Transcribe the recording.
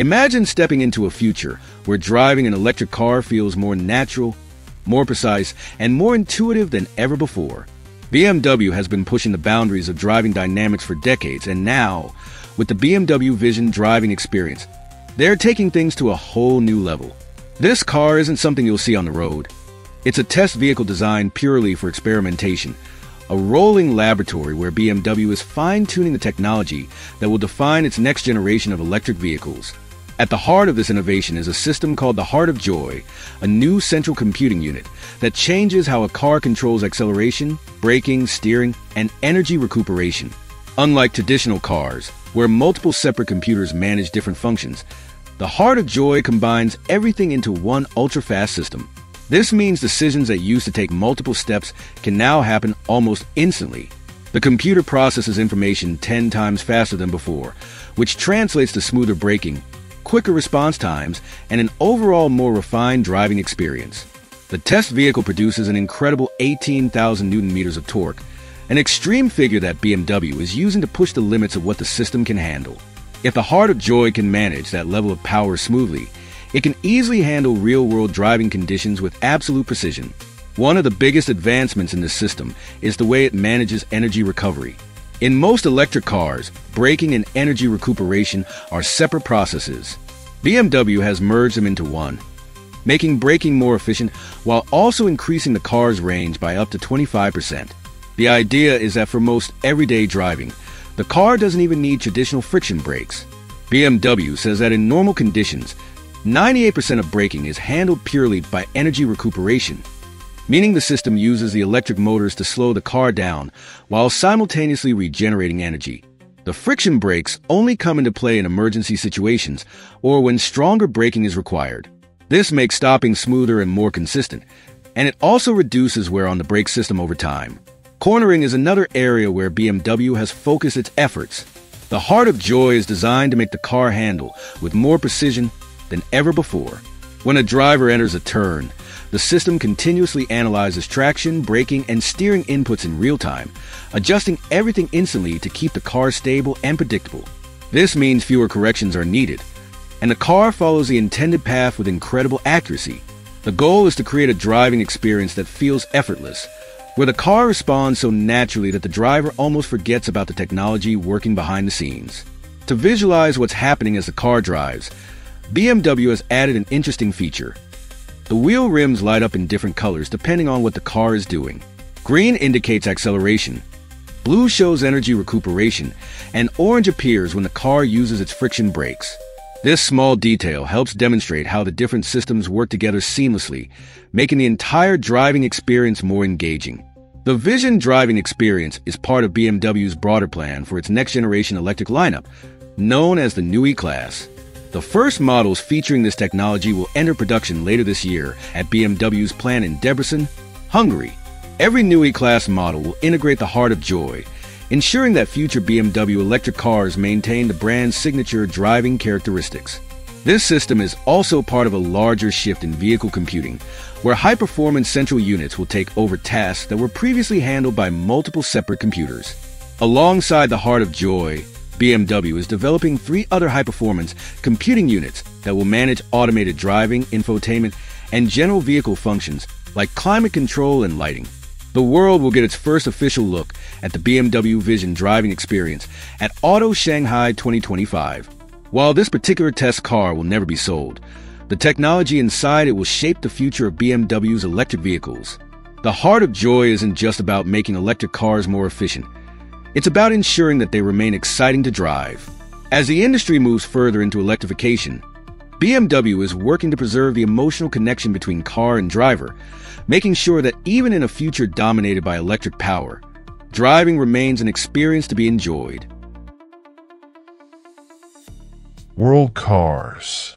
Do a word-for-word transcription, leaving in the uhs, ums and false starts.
Imagine stepping into a future where driving an electric car feels more natural, more precise, and more intuitive than ever before. B M W has been pushing the boundaries of driving dynamics for decades, and now, with the B M W Vision Driving experience, they're taking things to a whole new level. This car isn't something you'll see on the road. It's a test vehicle designed purely for experimentation, a rolling laboratory where B M W is fine-tuning the technology that will define its next generation of electric vehicles. At the heart of this innovation is a system called the Heart of Joy, a new central computing unit that changes how a car controls acceleration, braking, steering, and energy recuperation. Unlike traditional cars, where multiple separate computers manage different functions, the Heart of Joy combines everything into one ultra-fast system. This means decisions that used to take multiple steps can now happen almost instantly. The computer processes information ten times faster than before, which translates to smoother braking, quicker response times, and an overall more refined driving experience. The test vehicle produces an incredible eighteen thousand newton meters of torque, an extreme figure that B M W is using to push the limits of what the system can handle. If the Heart of Joy can manage that level of power smoothly, it can easily handle real-world driving conditions with absolute precision. One of the biggest advancements in this system is the way it manages energy recovery. In most electric cars, braking and energy recuperation are separate processes. B M W has merged them into one, making braking more efficient while also increasing the car's range by up to twenty-five percent. The idea is that for most everyday driving, the car doesn't even need traditional friction brakes. B M W says that in normal conditions, ninety-eight percent of braking is handled purely by energy recuperation, meaning the system uses the electric motors to slow the car down while simultaneously regenerating energy. The friction brakes only come into play in emergency situations or when stronger braking is required. This makes stopping smoother and more consistent, and it also reduces wear on the brake system over time. Cornering is another area where B M W has focused its efforts. The Heart of Joy is designed to make the car handle with more precision than ever before. When a driver enters a turn, the system continuously analyzes traction, braking, and steering inputs in real time, adjusting everything instantly to keep the car stable and predictable. This means fewer corrections are needed, and the car follows the intended path with incredible accuracy. The goal is to create a driving experience that feels effortless, where the car responds so naturally that the driver almost forgets about the technology working behind the scenes. To visualize what's happening as the car drives, B M W has added an interesting feature. The wheel rims light up in different colors depending on what the car is doing. Green indicates acceleration, blue shows energy recuperation, and orange appears when the car uses its friction brakes. This small detail helps demonstrate how the different systems work together seamlessly, making the entire driving experience more engaging. The Vision Driving experience is part of B M W's broader plan for its next-generation electric lineup, known as the Neue Klasse. The first models featuring this technology will enter production later this year at B M W's plant in Debrecen, Hungary. Every Neue Klasse model will integrate the Heart of Joy, ensuring that future B M W electric cars maintain the brand's signature driving characteristics. This system is also part of a larger shift in vehicle computing, where high-performance central units will take over tasks that were previously handled by multiple separate computers. Alongside the Heart of Joy, B M W is developing three other high-performance computing units that will manage automated driving, infotainment, and general vehicle functions like climate control and lighting. The world will get its first official look at the B M W Vision Driving experience at Auto Shanghai twenty twenty-five. While this particular test car will never be sold, the technology inside it will shape the future of B M W's electric vehicles. The Heart of Joy isn't just about making electric cars more efficient. It's about ensuring that they remain exciting to drive. As the industry moves further into electrification, B M W is working to preserve the emotional connection between car and driver, making sure that even in a future dominated by electric power, driving remains an experience to be enjoyed. World Cars.